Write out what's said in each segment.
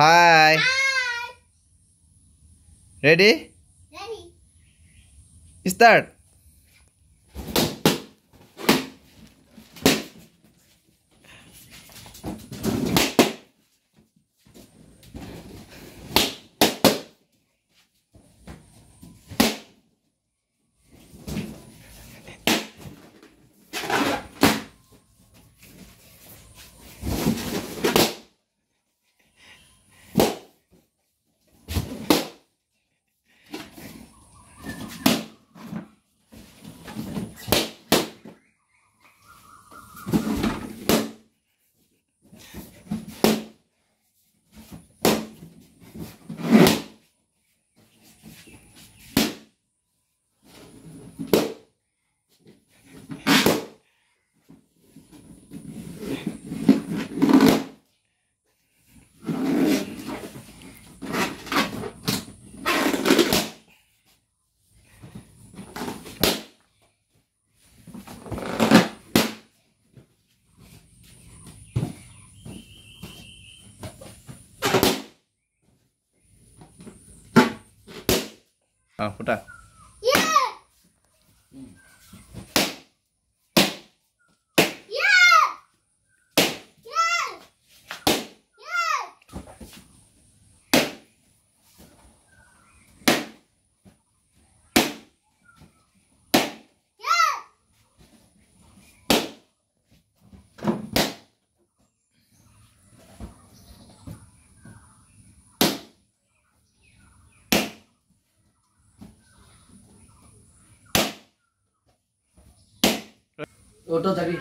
Hi. Hi. Ready? Ready. Start. Put up. Yeah. Yeah. Yeah. Yeah. Auto David.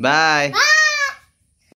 Bye. Bye.